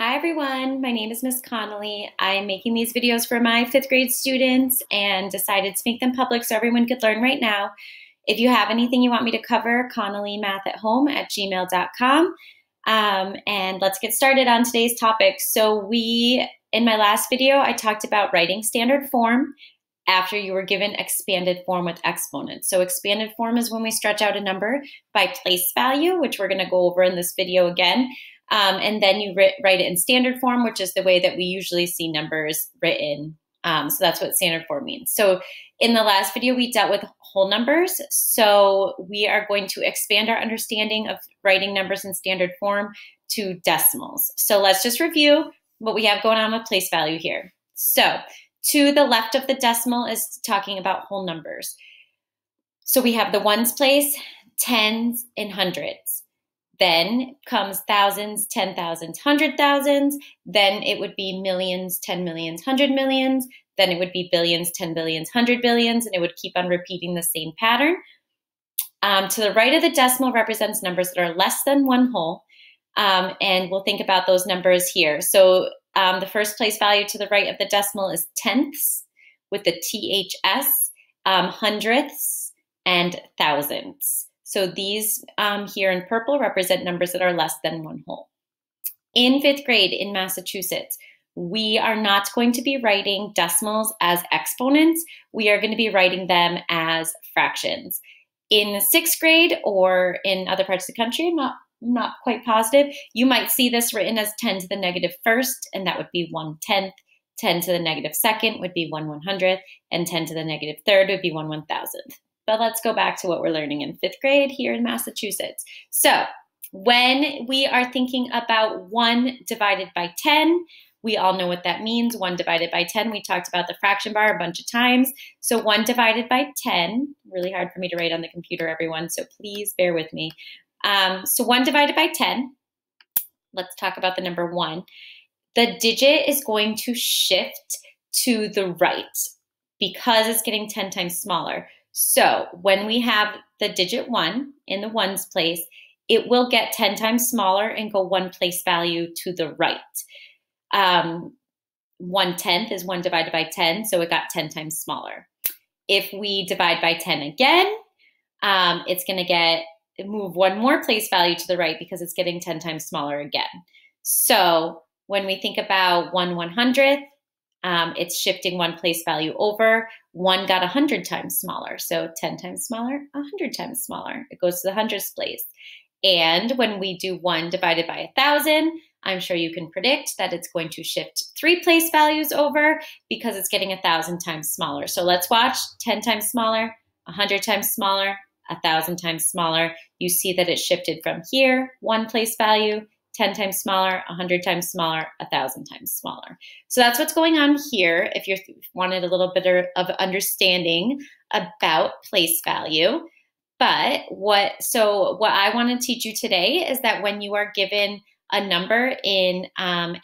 Hi everyone, my name is Ms. Connolly. I'm making these videos for my 5th grade students and decided to make them public so everyone could learn right now. If you have anything you want me to cover, connollymathathome@gmail.com. And let's get started on today's topic. So in my last video, I talked about writing standard form after you were given expanded form with exponents. So expanded form is when we stretch out a number by place value, which we're gonna go over in this video again. And then you write it in standard form, which is the way that we usually see numbers written. So that's what standard form means. So in the last video, we dealt with whole numbers. So we are going to expand our understanding of writing numbers in standard form to decimals. So let's just review what we have going on with place value here. So to the left of the decimal is talking about whole numbers. So we have the ones place, tens, and hundreds. Then comes thousands, 10,000s, 100,000s. Then it would be millions, 10 millions, 100 millions. Then it would be billions, 10 billions, 100 billions. And it would keep on repeating the same pattern. To the right of the decimal represents numbers that are less than one whole. And we'll think about those numbers here. So the first place value to the right of the decimal is tenths with the THS, hundredths, and thousandths. So these here in purple represent numbers that are less than one whole. In 5th grade in Massachusetts, we are not going to be writing decimals as exponents. We are going to be writing them as fractions. In 6th grade or in other parts of the country, I'm not quite positive, you might see this written as 10⁻⁵, and that would be 1/10. 10⁻₂ would be 1/100, and 10⁻³ would be 1/1000. But let's go back to what we're learning in 5th grade here in Massachusetts. So when we are thinking about 1 divided by 10, we all know what that means. 1 divided by 10, we talked about the fraction bar a bunch of times. So 1 divided by 10, really hard for me to write on the computer, everyone, so please bear with me. So 1 divided by 10, let's talk about the number 1. The digit is going to shift to the right because it's getting 10 times smaller. So when we have the digit 1 in the ones place, it will get 10 times smaller and go 1 place value to the right. 1/10 is 1 divided by 10, so it got 10 times smaller. If we divide by 10 again, it's going to move 1 more place value to the right because it's getting 10 times smaller again. So when we think about 1/100th, it's shifting 1 place value over. 1 got 100 times smaller. So 10 times smaller, 100 times smaller. It goes to the hundredths place. And when we do 1 divided by 1,000, I'm sure you can predict that it's going to shift 3 place values over because it's getting 1,000 times smaller. So let's watch. 10 times smaller, 100 times smaller, 1,000 times smaller. You see that it shifted from here, 1 place value, 10 times smaller, 100 times smaller, 1,000 times smaller. So that's what's going on here if you wanted a little bit of understanding about place value. But so what I want to teach you today is that when you are given a number in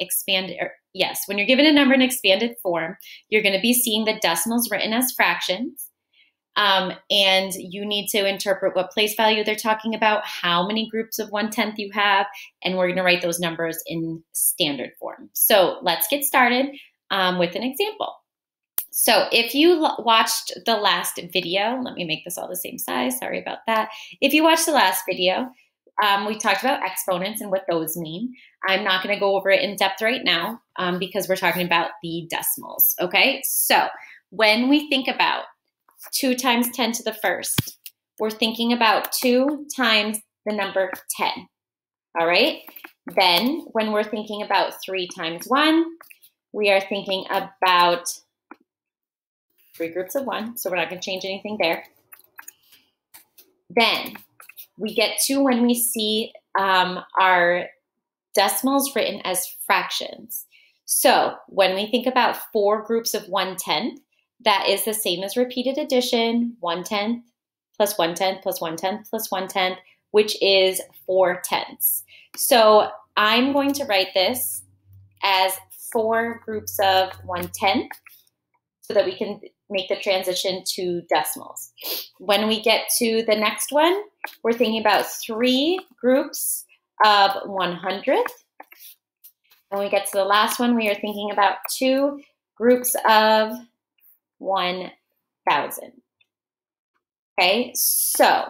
expanded form, you're going to be seeing the decimals written as fractions. And you need to interpret what place value they're talking about, how many groups of 1/10 you have, and we're going to write those numbers in standard form. So let's get started with an example. So if you watched the last video, let me make this all the same size, sorry about that. If you watched the last video, we talked about exponents and what those mean. I'm not going to go over it in depth right now because we're talking about the decimals, okay? So when we think about 2 times 10⁻⁴. We're thinking about 2 times the number 10, all right? Then when we're thinking about 3 times 1, we are thinking about 3 groups of 1, so we're not going to change anything there. Then we get to when we see our decimals written as fractions. So when we think about 4 groups of 1/10, that is the same as repeated addition, 1/10 + 1/10 + 1/10 + 1/10, which is 4/10. So I'm going to write this as 4 groups of 1/10 so that we can make the transition to decimals. When we get to the next one, we're thinking about 3 groups of 1/100th. When we get to the last one, we are thinking about two groups of 1,000. Okay, so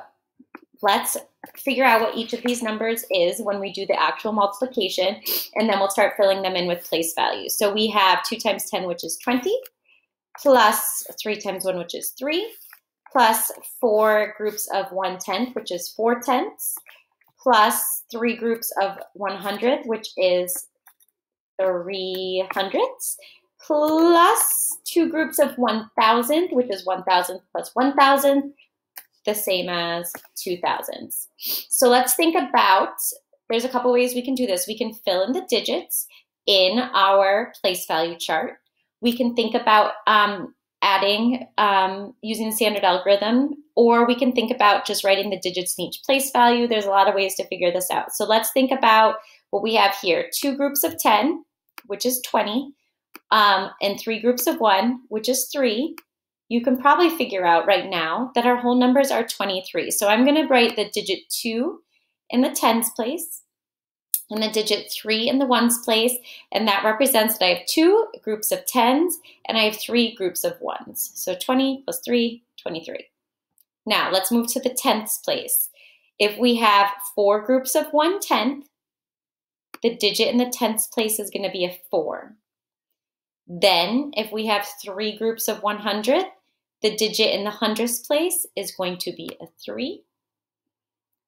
let's figure out what each of these numbers is when we do the actual multiplication, and then we'll start filling them in with place values. So we have 2 times 10, which is 20, plus 3 times 1, which is 3, plus 4 groups of 1/10, which is 4/10, plus 3 groups of 100, which is 3/100, plus 2 groups of 1,000, which is 1,000 plus 1,000, the same as 2,000s. So let's think about, there's a couple ways we can do this. We can fill in the digits in our place value chart. We can think about adding using the standard algorithm, or we can think about just writing the digits in each place value. There's a lot of ways to figure this out. So let's think about what we have here. 2 groups of 10, which is 20, and 3 groups of 1, which is 3. You can probably figure out right now that our whole numbers are 23. So I'm going to write the digit 2 in the tens place and the digit 3 in the ones place, and that represents that I have 2 groups of tens and I have 3 groups of ones. So 20 plus 3, 23. Now let's move to the tenths place. If we have 4 groups of 1/10, the digit in the tenths place is going to be a 4. Then, if we have 3 groups of 100, the digit in the hundredths place is going to be a 3.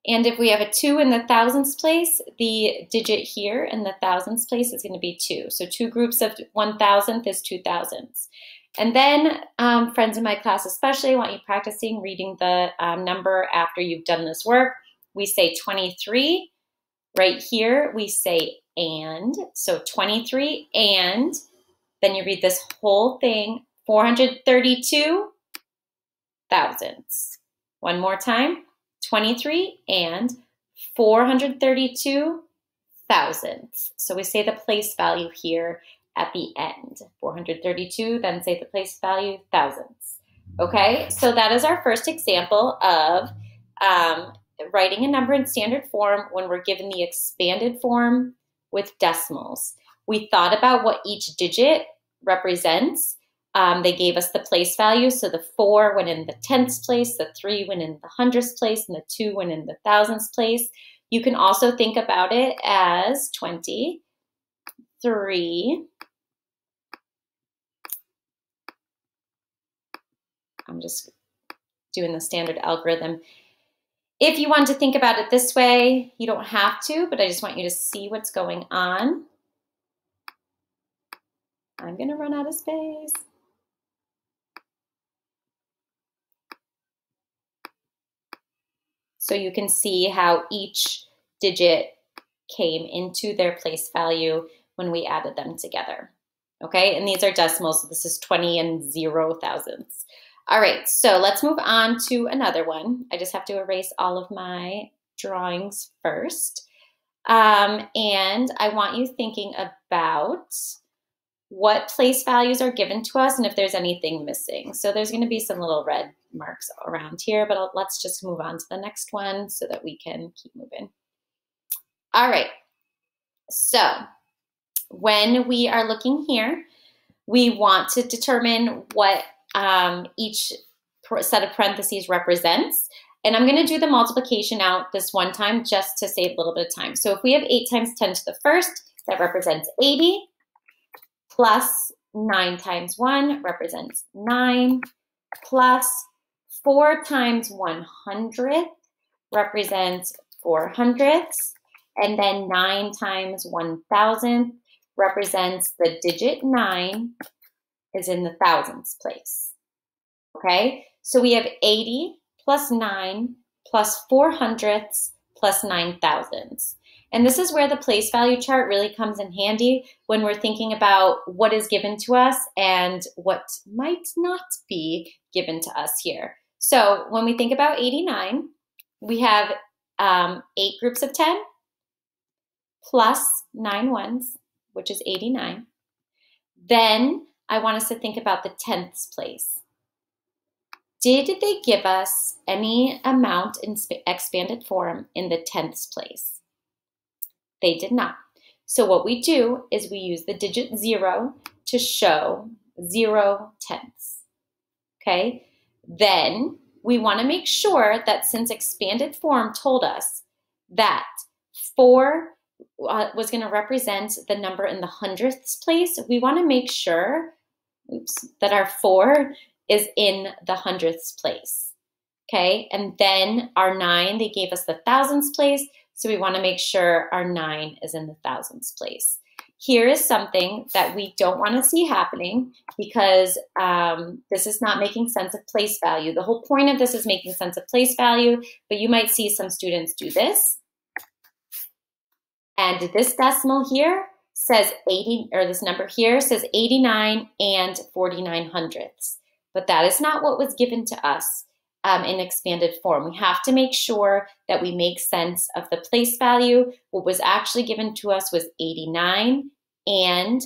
And if we have a 2 in the thousandths place, the digit here in the thousandths place is going to be 2. So 2 groups of 1,000th is 2,000s. And then, friends in my class especially, I want you practicing reading the number after you've done this work. We say 23. Right here, we say and. So 23 and. Then you read this whole thing, 432,000. One more time, 23 and 432,000. So we say the place value here at the end, 432, then say the place value, thousandths. Okay, so that is our first example of writing a number in standard form when we're given the expanded form with decimals. We thought about what each digit represents. They gave us the place value. So the 4 went in the tenths place, the 3 went in the hundredths place, and the 2 went in the thousandths place. You can also think about it as 23. I'm just doing the standard algorithm. If you want to think about it this way, you don't have to, but I just want you to see what's going on. I'm going to run out of space. So you can see how each digit came into their place value when we added them together. Okay, and these are decimals, so this is 20 and 0 thousandths. All right, so let's move on to another one. I just have to erase all of my drawings first. And I want you thinking about what place values are given to us and if there's anything missing. So there's going to be some little red marks around here, but let's just move on to the next one so that we can keep moving. All right, so when we are looking here, we want to determine what each set of parentheses represents. And I'm going to do the multiplication out this one time just to save a little bit of time. So if we have 8 times 10 to the first, that represents 80. Plus 9 times 1 represents 9, plus 4 times 100th represents 4 hundredths, and then 9 times 1,000th represents the digit 9 is in the thousandths place. Okay, so we have 80 plus 9 plus 4 hundredths plus 9 thousandths. And this is where the place value chart really comes in handy when we're thinking about what is given to us and what might not be given to us here. So when we think about 89, we have 8 groups of 10 plus 9 ones, which is 89. Then I want us to think about the tenths place. Did they give us any amount in expanded form in the tenths place? They did not. So what we do is we use the digit 0 to show 0/10. Okay, then we want to make sure that since expanded form told us that 4 was going to represent the number in the hundredths place, we want to make sure that our 4 is in the hundredths place. Okay, and then our 9, they gave us the thousandths place, so we want to make sure our 9 is in the thousandths place. Here is something that we don't want to see happening because this is not making sense of place value. The whole point of this is making sense of place value, but you might see some students do this. And this decimal here says 80, or this number here says 89 and 49 hundredths. But that is not what was given to us in expanded form. We have to make sure that we make sense of the place value. What was actually given to us was 89 and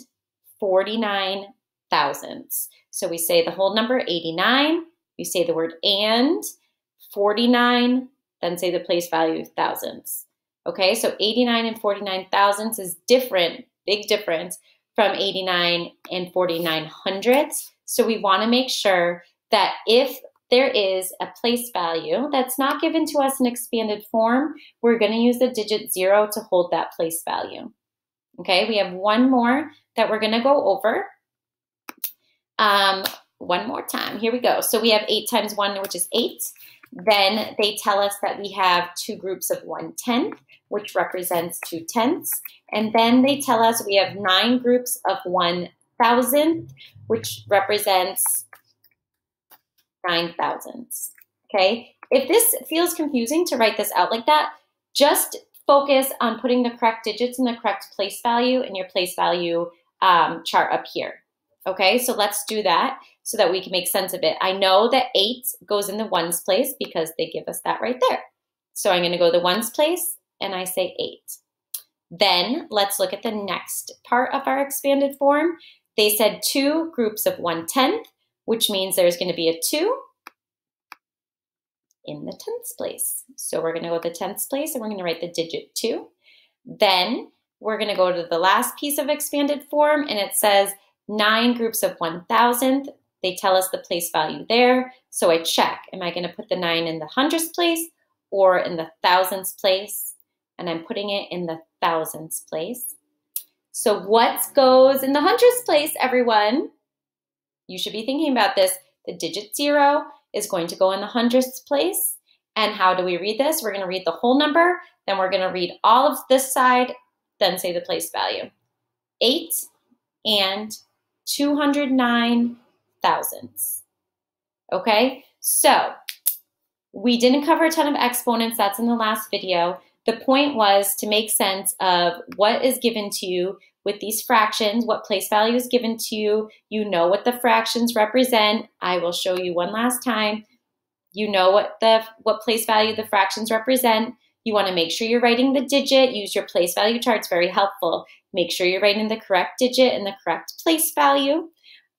49 thousandths. So we say the whole number 89, you say the word and 49, then say the place value thousandths. Okay, so 89 and 49 thousandths is different, big difference from 89 and 49 hundredths. So we want to make sure that if there is a place value that's not given to us in expanded form, we're going to use the digit 0 to hold that place value. Okay, we have one more that we're going to go over one more time. Here we go. So we have 8 times 1, which is 8. Then they tell us that we have 2 groups of 1/10, which represents 2/10. And then they tell us we have 9 groups of 1,000, which represents 9 thousandths. Okay, if this feels confusing to write this out like that, just focus on putting the correct digits in the correct place value in your place value chart up here. Okay, so let's do that so that we can make sense of it. I know that 8 goes in the ones place because they give us that right there. So I'm going to go to the ones place and I say 8. Then let's look at the next part of our expanded form. They said 2 groups of 1/10, which means there's going to be a 2 in the tenths place. So we're going to go to the tenths place and we're going to write the digit 2. Then we're going to go to the last piece of expanded form and it says 9 groups of 1,000. They tell us the place value there. So I check, am I going to put the 9 in the hundredths place or in the thousandths place? And I'm putting it in the thousandths place. So what goes in the hundredths place, everyone? You should be thinking about this. The digit 0 is going to go in the hundredths place. And how do we read this? We're going to read the whole number, then we're going to read all of this side, then say the place value. 8 and 209 thousandths. Okay, so we didn't cover a ton of exponents. That's in the last video. The point was to make sense of what is given to you with these fractions, what place value is given to you. You know what the fractions represent. I will show you one last time. You know what place value the fractions represent. You want to make sure you're writing the digit. Use your place value charts, very helpful. Make sure you're writing the correct digit and the correct place value.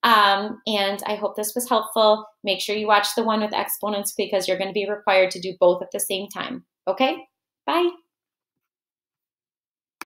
And I hope this was helpful. Make sure you watch the one with exponents because you're going to be required to do both at the same time. Okay? Bye.